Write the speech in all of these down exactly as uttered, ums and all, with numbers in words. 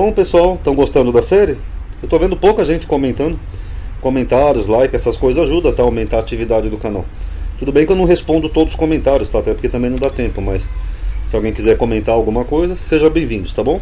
Bom, pessoal, estão gostando da série? Eu tô vendo pouca gente comentando. Comentários, like, essas coisas ajudam, tá? Aumentar a atividade do canal. Tudo bem que eu não respondo todos os comentários, tá? Até porque também não dá tempo, mas se alguém quiser comentar alguma coisa, seja bem-vindo, tá bom?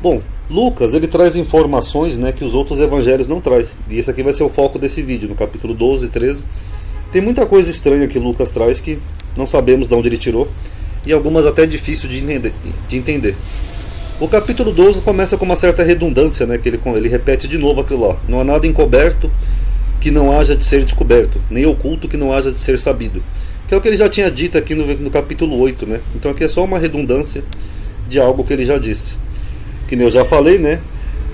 Bom, Lucas, ele traz informações, né, que os outros evangelhos não traz. E esse aqui vai ser o foco desse vídeo, no capítulo doze e treze. Tem muita coisa estranha que Lucas traz que não sabemos de onde ele tirou. E algumas até difícil de entender. De entender. O capítulo doze começa com uma certa redundância, né, que ele, ele repete de novo aquilo lá. Não há nada encoberto que não haja de ser descoberto, nem oculto que não haja de ser sabido. Que é o que ele já tinha dito aqui no, no capítulo oito, né? Então aqui é só uma redundância de algo que ele já disse. Que nem eu já falei, né?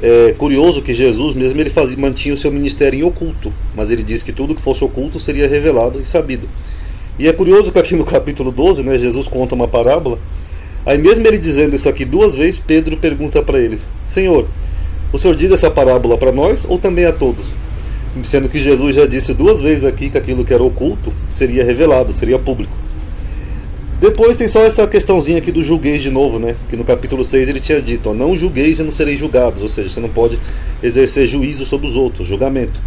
É curioso que Jesus mesmo ele fazia, mantinha o seu ministério em oculto, mas ele disse que tudo que fosse oculto seria revelado e sabido. E é curioso que aqui no capítulo doze, né, Jesus conta uma parábola. Aí mesmo ele dizendo isso aqui duas vezes, Pedro pergunta para eles: Senhor, o Senhor diz essa parábola para nós ou também a todos? Sendo que Jesus já disse duas vezes aqui que aquilo que era oculto seria revelado, seria público. Depois tem só essa questãozinha aqui do julgueis de novo, né? Que no capítulo seis ele tinha dito, ó, não julgueis e não sereis julgados. Ou seja, você não pode exercer juízo sobre os outros, julgamento.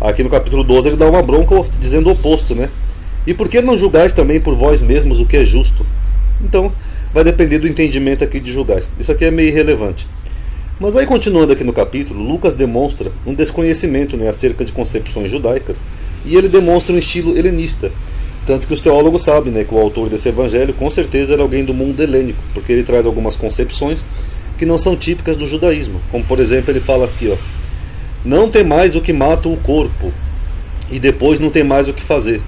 Aqui no capítulo doze ele dá uma bronca dizendo o oposto, né? E por que não julgais também por vós mesmos o que é justo? Então, vai depender do entendimento aqui de julgais. Isso aqui é meio irrelevante. Mas aí, continuando aqui no capítulo, Lucas demonstra um desconhecimento, né, acerca de concepções judaicas. E ele demonstra um estilo helenista. Tanto que os teólogos sabem, né, que o autor desse evangelho com certeza era alguém do mundo helênico, porque ele traz algumas concepções que não são típicas do judaísmo. Como, por exemplo, ele fala aqui, ó, não tem mais o que mata o corpo, e depois não tem mais o que fazer.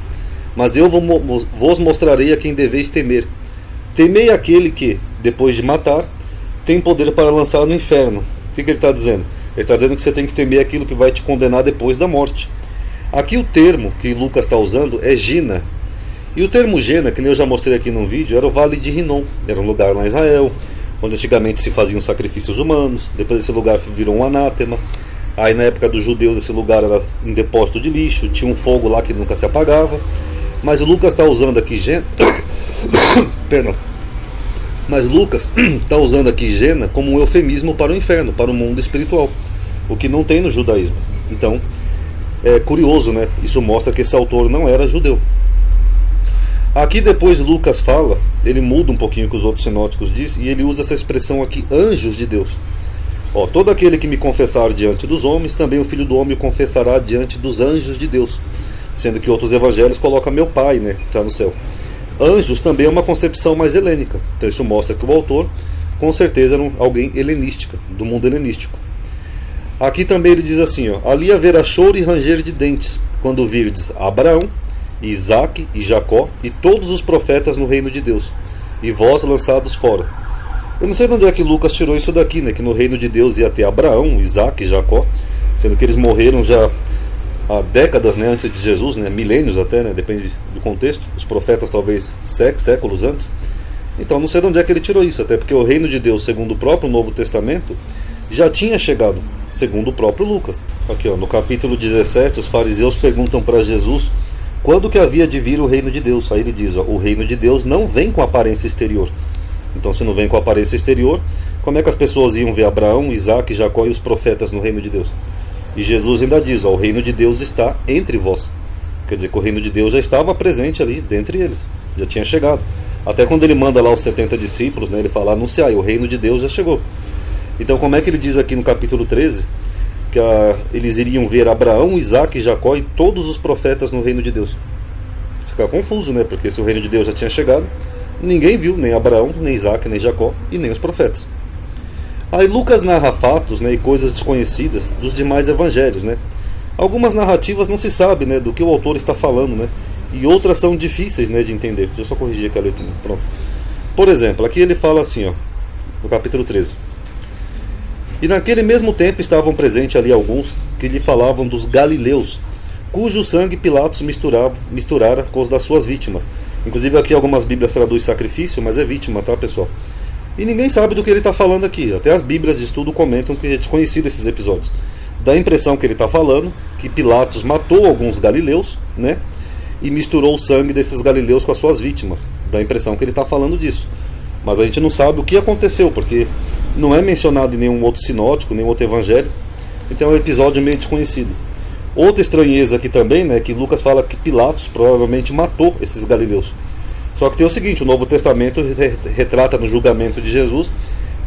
Mas eu vos mostrarei a quem deveis temer. Temei aquele que, depois de matar, tem poder para lançar no inferno. O que, que ele está dizendo? Ele está dizendo que você tem que temer aquilo que vai te condenar depois da morte. Aqui o termo que Lucas está usando é Geena. E o termo Geena, que nem eu já mostrei aqui num vídeo, era o Vale de Rinom. Era um lugar lá em Israel, onde antigamente se faziam sacrifícios humanos. Depois esse lugar virou um anátema. Aí na época dos judeus esse lugar era um depósito de lixo. Tinha um fogo lá que nunca se apagava. Mas o Lucas está usando aqui Geena... Perdão. Mas Lucas está usando aqui Geena como um eufemismo para o inferno, para o mundo espiritual, o que não tem no judaísmo. Então, é curioso, né? Isso mostra que esse autor não era judeu. Aqui depois Lucas fala, ele muda um pouquinho o que os outros sinóticos dizem, e ele usa essa expressão aqui, anjos de Deus. Ó, todo aquele que me confessar diante dos homens, também o Filho do Homem o confessará diante dos anjos de Deus. Sendo que outros evangelhos colocam meu Pai, né, que está no céu. Anjos também é uma concepção mais helênica. Então isso mostra que o autor, com certeza, era alguém helenística, do mundo helenístico. Aqui também ele diz assim, ó, ali haverá choro e ranger de dentes, quando virdes Abraão, Isaac e Jacó e todos os profetas no reino de Deus, e vós lançados fora. Eu não sei de onde é que Lucas tirou isso daqui, né? Que no reino de Deus ia ter Abraão, Isaac e Jacó, sendo que eles morreram já... há décadas, né, antes de Jesus, né, milênios até, né, depende do contexto. Os profetas talvez séculos antes. Então não sei de onde é que ele tirou isso, até porque o reino de Deus, segundo o próprio Novo Testamento, já tinha chegado, segundo o próprio Lucas. Aqui, ó, no capítulo dezessete, os fariseus perguntam para Jesus quando que havia de vir o reino de Deus. Aí ele diz, ó, o reino de Deus não vem com aparência exterior. Então se não vem com aparência exterior, como é que as pessoas iam ver Abraão, Isaac, Jacó e os profetas no reino de Deus? E Jesus ainda diz, ó, o reino de Deus está entre vós. Quer dizer que o reino de Deus já estava presente ali, dentre eles. Já tinha chegado. Até quando ele manda lá os setenta discípulos, né, ele fala, anunciai, o reino de Deus já chegou. Então como é que ele diz aqui no capítulo treze, que a, eles iriam ver Abraão, Isaac, Jacó e todos os profetas no reino de Deus? Fica confuso, né? Porque se o reino de Deus já tinha chegado, ninguém viu, nem Abraão, nem Isaac, nem Jacó e nem os profetas. Aí Lucas narra fatos, né, e coisas desconhecidas dos demais evangelhos, né? Algumas narrativas não se sabe, né, do que o autor está falando, né? E outras são difíceis, né, de entender. Deixa eu só corrigir aqui a letra. Pronto. Por exemplo, aqui ele fala assim, ó, no capítulo treze. E naquele mesmo tempo estavam presentes ali alguns que lhe falavam dos galileus, cujo sangue Pilatos misturava, misturara com os das suas vítimas. Inclusive aqui algumas bíblias traduz sacrifício, mas é vítima, tá, pessoal? E ninguém sabe do que ele está falando aqui. Até as bíblias de estudo comentam que é desconhecido esses episódios. Dá a impressão que ele está falando que Pilatos matou alguns galileus, né? E misturou o sangue desses galileus com as suas vítimas. Dá a impressão que ele está falando disso. Mas a gente não sabe o que aconteceu, porque não é mencionado em nenhum outro sinótico, nenhum outro evangelho, então é um episódio meio desconhecido. Outra estranheza aqui também, né, que Lucas fala que Pilatos provavelmente matou esses galileus. Só que tem o seguinte, o Novo Testamento retrata no julgamento de Jesus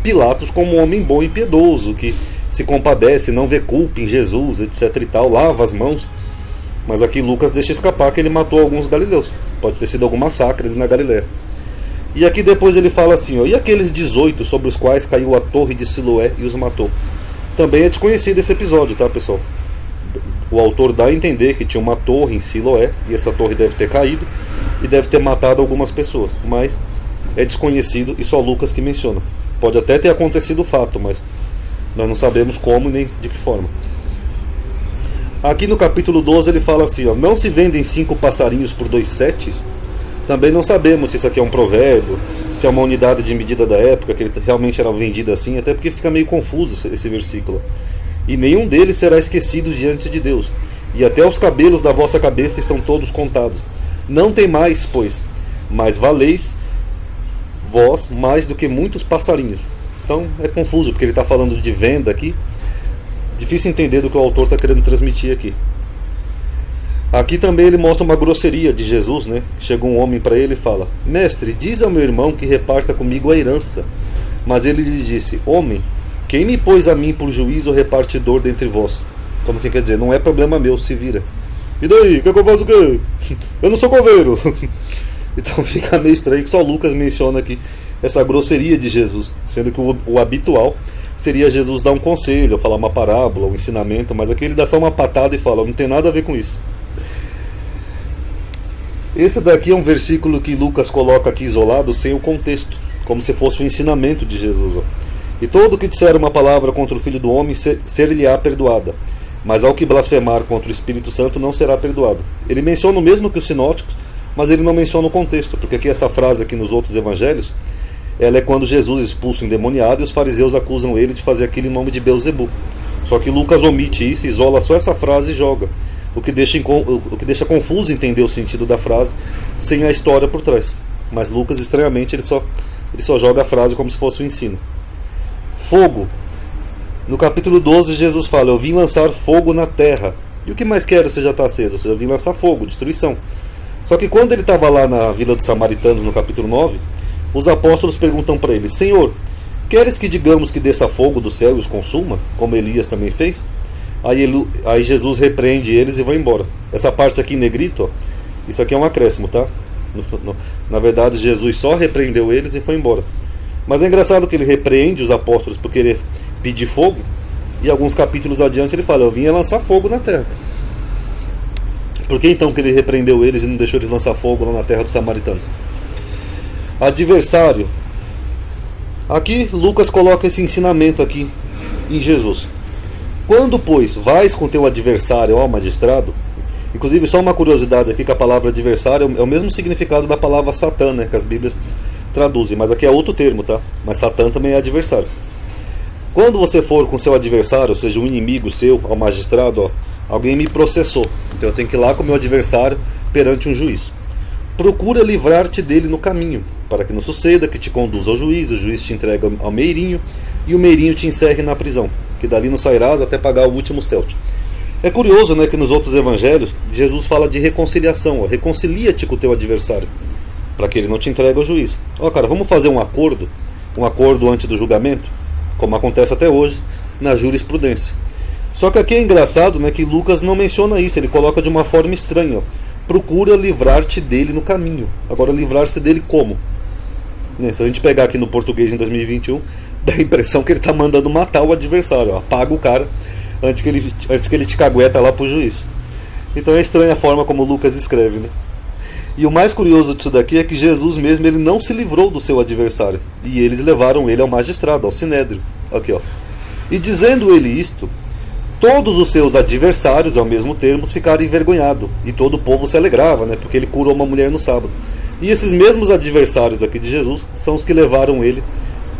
Pilatos como um homem bom e piedoso, que se compadece, não vê culpa em Jesus, etc e tal, lava as mãos. Mas aqui Lucas deixa escapar que ele matou alguns galileus. Pode ter sido algum massacre ali na Galiléia. E aqui depois ele fala assim, ó, e aqueles dezoito sobre os quais caiu a torre de Siloé e os matou? Também é desconhecido esse episódio, tá, pessoal? O autor dá a entender que tinha uma torre em Siloé, e essa torre deve ter caído e deve ter matado algumas pessoas, mas é desconhecido e só Lucas que menciona. Pode até ter acontecido o fato, mas nós não sabemos como nem de que forma. Aqui no capítulo doze ele fala assim, ó, não se vendem cinco passarinhos por dois setes? Também não sabemos se isso aqui é um provérbio, se é uma unidade de medida da época, que ele realmente era vendido assim, até porque fica meio confuso esse versículo. E nenhum deles será esquecido diante de Deus, e até os cabelos da vossa cabeça estão todos contados. Não tem mais, pois, mas valeis vós mais do que muitos passarinhos. Então é confuso, porque ele está falando de venda aqui. Difícil entender do que o autor está querendo transmitir aqui. Aqui também ele mostra uma grosseria de Jesus, né? Chega um homem para ele e fala, mestre, diz ao meu irmão que reparta comigo a herança. Mas ele lhe disse, homem, quem me pôs a mim por juiz ou repartidor dentre vós? Como que quer dizer, não é problema meu, se vira. E daí, quer que eu faça o quê? Eu não sou coveiro. Então fica meio estranho que só Lucas menciona aqui essa grosseria de Jesus, sendo que o, o habitual seria Jesus dar um conselho, falar uma parábola, um ensinamento, mas aqui ele dá só uma patada e fala, não tem nada a ver com isso. Esse daqui é um versículo que Lucas coloca aqui isolado, sem o contexto, como se fosse o ensinamento de Jesus. Ó. E todo que disser uma palavra contra o Filho do Homem, ser-lhe-á perdoada, mas ao que blasfemar contra o Espírito Santo não será perdoado. Ele menciona o mesmo que os sinóticos, mas ele não menciona o contexto, porque aqui essa frase aqui nos outros evangelhos, ela é quando Jesus expulsa o endemoniado e os fariseus acusam ele de fazer aquilo em nome de Beuzebu. Só que Lucas omite isso, isola só essa frase e joga, o que deixa, o que deixa confuso entender o sentido da frase sem a história por trás. Mas Lucas, estranhamente, ele só, ele só joga a frase como se fosse um ensino. Fogo. No capítulo doze Jesus fala, eu vim lançar fogo na terra. E o que mais quero se já está aceso? Ou seja, eu vim lançar fogo, destruição. Só que quando ele estava lá na vila dos samaritanos, no capítulo nove, os apóstolos perguntam para ele, Senhor, queres que digamos que desça fogo do céu e os consuma, como Elias também fez? Aí, ele, aí Jesus repreende eles e vai embora. Essa parte aqui em negrito, ó, isso aqui é um acréscimo, tá? No, no, na verdade, Jesus só repreendeu eles e foi embora. Mas é engraçado que ele repreende os apóstolos por querer pedir fogo, e alguns capítulos adiante ele fala, eu vim lançar fogo na terra. Por que então que ele repreendeu eles e não deixou eles lançar fogo lá na terra dos samaritanos? Adversário. Aqui Lucas coloca esse ensinamento aqui em Jesus. Quando, pois, vais com teu adversário ao magistrado, inclusive só uma curiosidade aqui, que a palavra adversário é o mesmo significado da palavra Satã, né, que as Bíblias traduzem, mas aqui é outro termo, tá? Mas Satã também é adversário. Quando você for com seu adversário, ou seja, um inimigo seu, ao magistrado, ó, alguém me processou, então eu tenho que ir lá com o meu adversário perante um juiz. Procura livrar-te dele no caminho, para que não suceda que te conduza ao juiz, o juiz te entrega ao meirinho, e o meirinho te encerre na prisão, que dali não sairás até pagar o último celte. É curioso, né, que nos outros evangelhos, Jesus fala de reconciliação, reconcilia-te com o teu adversário, para que ele não te entregue ao juiz. Ó, cara, vamos fazer um acordo, um acordo antes do julgamento, como acontece até hoje na jurisprudência. Só que aqui é engraçado, né, que Lucas não menciona isso, ele coloca de uma forma estranha, ó. Procura livrar-te dele no caminho. Agora, livrar-se dele como? Né? Se a gente pegar aqui no português em dois mil e vinte e um, dá a impressão que ele está mandando matar o adversário. Ó. Apaga o cara antes que ele, antes que ele te cagueta lá pro juiz. Então é estranha a forma como Lucas escreve, né? E o mais curioso disso daqui é que Jesus mesmo, ele não se livrou do seu adversário. E eles levaram ele ao magistrado, ao Sinédrio. Aqui, ó. E dizendo ele isto, todos os seus adversários, ao mesmo termo, ficaram envergonhados. E todo o povo se alegrava, né? Porque ele curou uma mulher no sábado. E esses mesmos adversários aqui de Jesus são os que levaram ele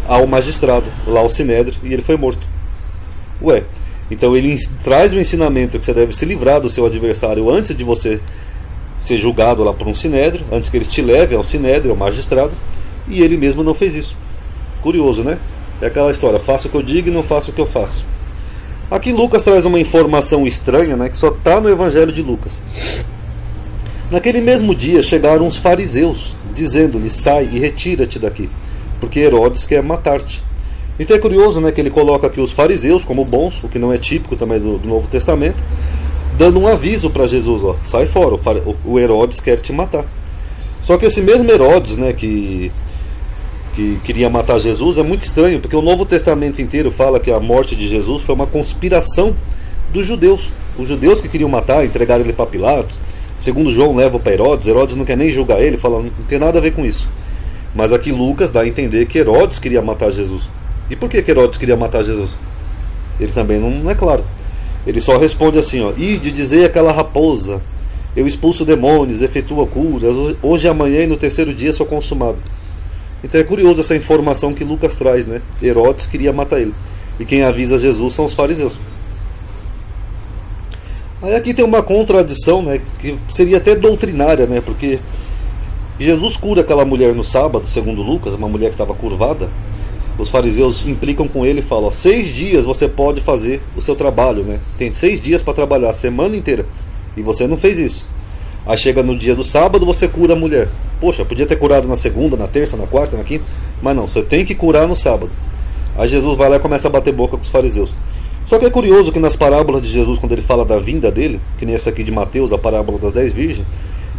ao magistrado, lá ao Sinédrio, e ele foi morto. Ué, então ele traz o ensinamento que você deve se livrar do seu adversário antes de você ser julgado lá por um Sinédrio, antes que ele te leve ao Sinédrio, ao magistrado, e ele mesmo não fez isso. Curioso, né? É aquela história, faço o que eu digo e não faço o que eu faço. Aqui Lucas traz uma informação estranha, né, que só está no Evangelho de Lucas. Naquele mesmo dia chegaram os fariseus, dizendo-lhe, sai e retira-te daqui, porque Herodes quer matar-te. Então é curioso, né, que ele coloca aqui os fariseus como bons, o que não é típico também do, do Novo Testamento, dando um aviso para Jesus, ó, sai fora, o, o Herodes quer te matar. Só que esse mesmo Herodes, né, que... que queria matar Jesus, é muito estranho, porque o Novo Testamento inteiro fala que a morte de Jesus foi uma conspiração dos judeus. Os judeus que queriam matar, entregaram ele para Pilatos. Segundo João, leva para Herodes. Herodes não quer nem julgar ele, fala, não tem nada a ver com isso. Mas aqui Lucas dá a entender que Herodes queria matar Jesus. E por que que Herodes queria matar Jesus? Ele também não, não é claro. Ele só responde assim, ó, ide dizer aquela raposa, eu expulso demônios, efetuo curas, hoje, amanhã e no terceiro dia sou consumado. Então é curioso essa informação que Lucas traz, né? Herodes queria matar ele. E quem avisa Jesus são os fariseus. Aí aqui tem uma contradição, né? Que seria até doutrinária, né? Porque Jesus cura aquela mulher no sábado, segundo Lucas, uma mulher que estava curvada. Os fariseus implicam com ele e falam, ó, seis dias você pode fazer o seu trabalho, né? Tem seis dias para trabalhar, a semana inteira. E você não fez isso. Aí chega no dia do sábado, você cura a mulher. Poxa, podia ter curado na segunda, na terça, na quarta, na quinta. Mas não, você tem que curar no sábado. Aí Jesus vai lá e começa a bater boca com os fariseus. Só que é curioso que nas parábolas de Jesus, quando ele fala da vinda dele, que nem essa aqui de Mateus, a parábola das dez virgens,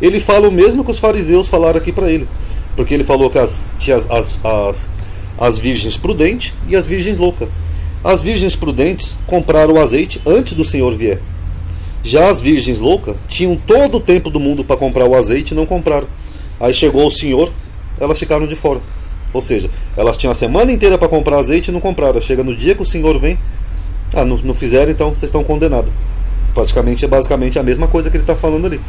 ele fala o mesmo que os fariseus falaram aqui para ele. Porque ele falou que as, tinha as, as, as, as virgens prudentes e as virgens loucas. As virgens prudentes compraram o azeite antes do Senhor vier. Já as virgens loucas tinham todo o tempo do mundo para comprar o azeite e não compraram. Aí chegou o Senhor, elas ficaram de fora. Ou seja, elas tinham a semana inteira para comprar azeite e não compraram. Chega no dia que o Senhor vem, ah, não, não fizeram, então vocês estão condenados. Praticamente é basicamente a mesma coisa que ele está falando ali.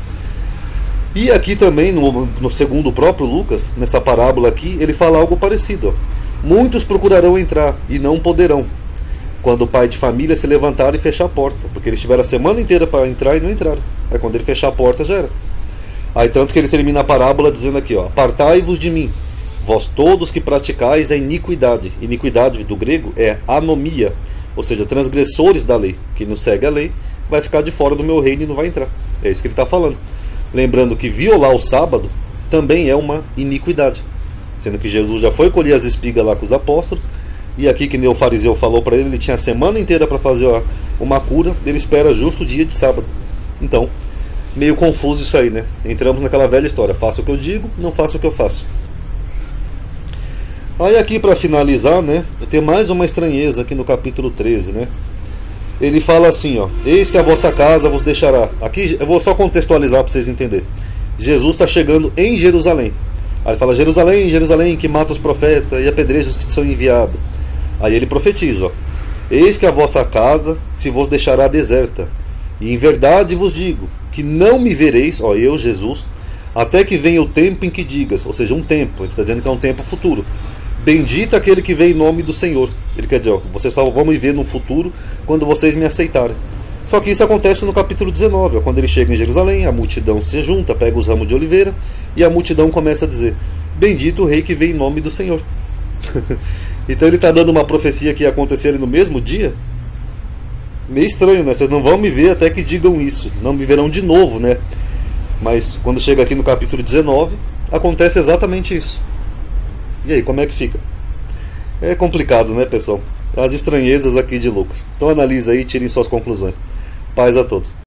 E aqui também, no, no segundo o próprio Lucas, nessa parábola aqui, ele fala algo parecido. Ó. Muitos procurarão entrar e não poderão, quando o pai de família se levantar e fechar a porta. Porque eles tiveram a semana inteira para entrar e não entraram. Aí quando ele fechar a porta já era. Aí tanto que ele termina a parábola dizendo aqui, ó, apartai-vos de mim, vós todos que praticais a iniquidade. Iniquidade do grego é anomia, ou seja, transgressores da lei. Quem não segue a lei vai ficar de fora do meu reino e não vai entrar. É isso que ele está falando. Lembrando que violar o sábado também é uma iniquidade. Sendo que Jesus já foi colher as espigas lá com os apóstolos. E aqui que nem o fariseu falou para ele, ele tinha a semana inteira para fazer uma, uma cura. Ele espera justo o dia de sábado. Então... meio confuso isso aí, né? Entramos naquela velha história. Faço o que eu digo, não faço o que eu faço. Aí aqui para finalizar, né? Tem mais uma estranheza aqui no capítulo treze, né? Ele fala assim, ó. Eis que a vossa casa vos deixará. Aqui eu vou só contextualizar para vocês entenderem. Jesus está chegando em Jerusalém. Aí ele fala, Jerusalém, Jerusalém, que mata os profetas e apedreja os que te são enviados. Aí ele profetiza, ó. Eis que a vossa casa se vos deixará deserta. E em verdade vos digo, que não me vereis, ó eu, Jesus, até que venha o tempo em que digas, ou seja, um tempo, ele está dizendo que é um tempo futuro. Bendito aquele que vem em nome do Senhor. Ele quer dizer, ó, vocês só vão me ver no futuro quando vocês me aceitarem. Só que isso acontece no capítulo dezenove, ó, quando ele chega em Jerusalém, a multidão se junta, pega os ramos de oliveira, e a multidão começa a dizer, bendito o rei que vem em nome do Senhor. Então ele está dando uma profecia que ia acontecer ali no mesmo dia. Meio estranho, né? Vocês não vão me ver até que digam isso. Não me verão de novo, né? Mas quando chega aqui no capítulo dezenove, acontece exatamente isso. E aí, como é que fica? É complicado, né, pessoal? As estranhezas aqui de Lucas. Então analisa aí e tirem suas conclusões. Paz a todos.